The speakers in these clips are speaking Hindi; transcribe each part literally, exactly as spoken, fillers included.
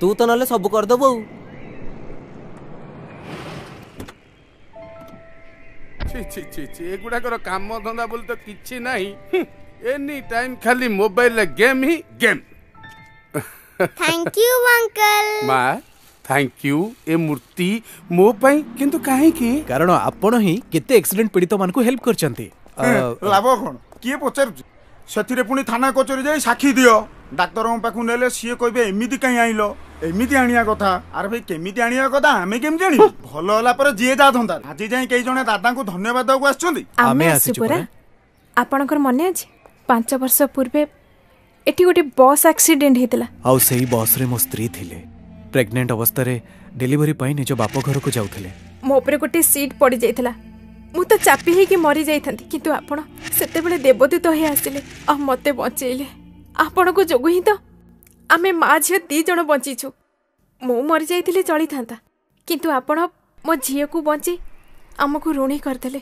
तू तो ना सब करदेबू गुड़ाकर काम धंदा बोल तो किसी ना एनी टाइम खाली मोबाइल गेम ही गेम। Thank you uncle. माँ थैंक यू। ए मूर्ति मो पाई किंतु काहे की कारण आपण ही केते एक्सीडेंट पीड़ित मान को हेल्प करचंती लाभ कोन किए पचर सथिरे पुनी थाना कचोरी जाई साखी दियो डाक्टर हम पाखु नेले सिए कहबे एमिति काहे आइलो एमिति आनिया कथा अरे भाई केमिति आनिया कथा हमें केम जानी भलो होला पर जिए दा धंदा आज जाई कई जने दादा को धन्यवाद दाउ आछचंती हमें आसी पूरा आपनकर मन अछि पांच वर्ष पूर्वे एठी गोटे बस एक्सीडेंट हेतला आउ सेही बस रे मो स्त्री थिले प्रेग्नेंट अवस्था रे डिलीवरी पाई निज बाप घर को जाउथिले मो ऊपर गोटे सीट पड़ी जाइथिला मु तो चापी हे कि मरी जाइथंती किंतु आपण सेते बेले देवदूत हे आसिले आ मते बचेले आपण को जोगु ही तो आमे मा झियो ती जण बंची छु मो मरी जाइथिले चली थांता किंतु आपण मो झियो को बंची हमकु ऋणी करथले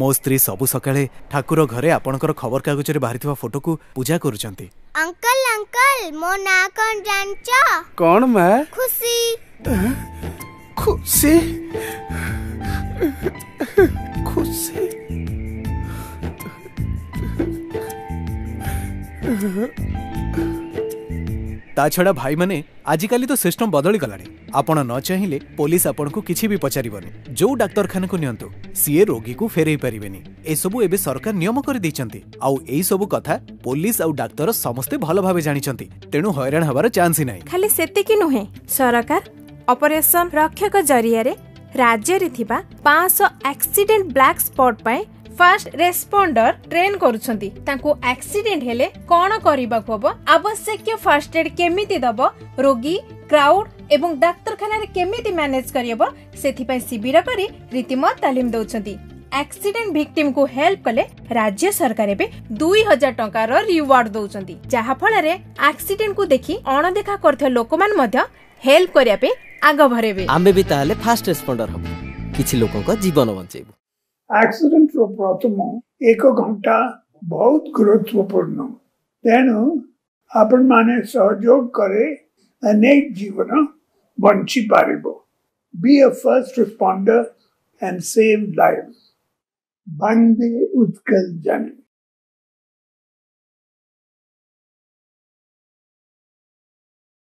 मो स्त्री सबु सकाळे ठाकुर घरे आपणकर खबर कागज रे बाहरितवा फोटो को पूजा करूचंती अंकल अंकल मो ना कोन जानचो कोन मा खुशी खुशी खुशी ता छड़ा भाई माने आजिकाली तो सिस्टम बदली गलाणी आपण न चाहिले पुलिस आपण को किछि भी पचारीबनी जो डाक्टरखाना को नियंतो सीए रोगी को फेरई परिबेनी ए सबु एबे सरकार नियम कर देइचंती आउ एई सबु कथा पुलिस आउ डाक्टर समस्त भलो भाबे जानिचंती तेनु हैरान हबार चांस ही नाही खाली सेते कि नहे सरकार ऑपरेशन रक्षक जरिया रे राज्य रे थिबा पाँच सौ एक्सीडेंट ब्लैक स्पॉट पय फर्स्ट रेस्पोंडर ट्रेन करूछंती तांको एक्सीडेंट हेले कोन करिबा पब आवश्यक फर्स्ट एड केमिति दबो रोगी क्राउड एवं डाक्टरखाना रे केमिति मैनेज करियबो सेथि पय शिविर करी रीतिमत तालीम दउछंती एक्सीडेंट विक्टिम को हेल्प कले राज्य सरकार बे दो हज़ार टका रो रिवार्ड दउछंती जहा फल रे एक्सीडेंट को देखि अनदेखा करथे लोकमान मध्य हेल्प करिया पे आगो भरेबे आमे भी ताले फर्स्ट रेस्पोंडर हम किछि लोकन को जीवन बचेबो एक्सीडेंट रो प्रथम एक घंटा बहुत गुरुत्वपूर्ण तेणु आपण माने सहयोग करे अनेक जीवन बंची पारिबो be a first responder and save life बंदे उत्कल जाने।